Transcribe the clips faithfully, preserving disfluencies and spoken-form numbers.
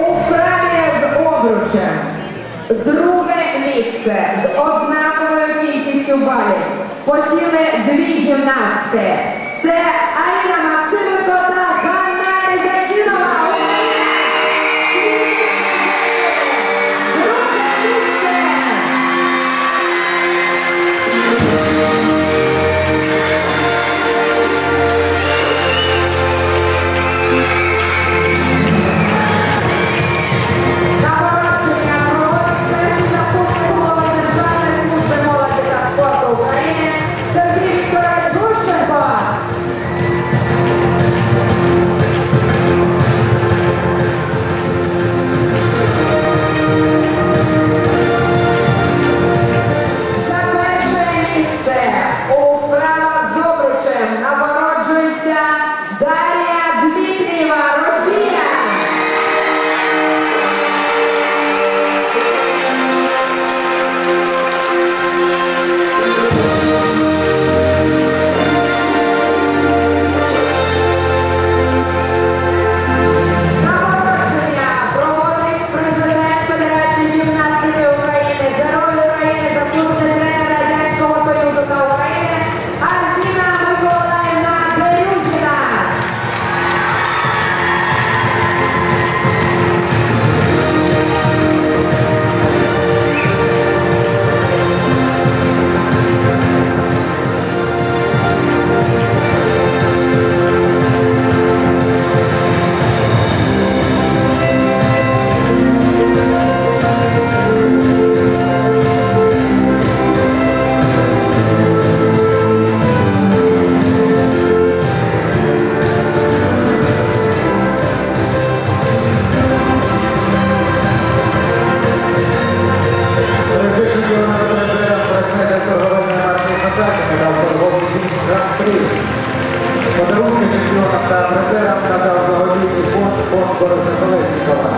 Украї з обручем. Друге місце з однаковою кількістю балів посіли дві гімнастки. Це Аліна Максименко та Анна Різатдінова. Друге місце. На порушення проводить перший заступник голова Державної служби молоді та спорту України Сергій Вікторович Гущенко. За перше місце у вправах з обручем нагороджується Дар'я Дмитрієва, Росія. Нагородження проводить президент Федерації гімнастики України, Герой України, заслужений тренер Радянського Союзу та України Альбіна Миколаївна Дерюгіна. Третій чемпіонат ВНЗ прокнети торговельної марки «Сасаки» надав торговий фільм «Гран-прі». Подарунки чемпіонам та призерам надав благодійний фонд «Фонд Бориса Колеснікова».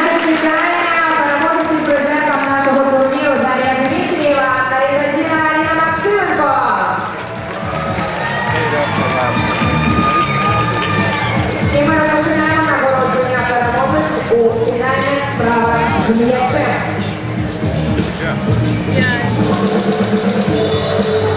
Наші вітання переможців і призеркам нашого турніру Дар'я Дмитрієва, Анна Різатдінова, Аліна Максименко. І ми розпочинаємо нагородження переможців у фінальних вправах з м'ячем.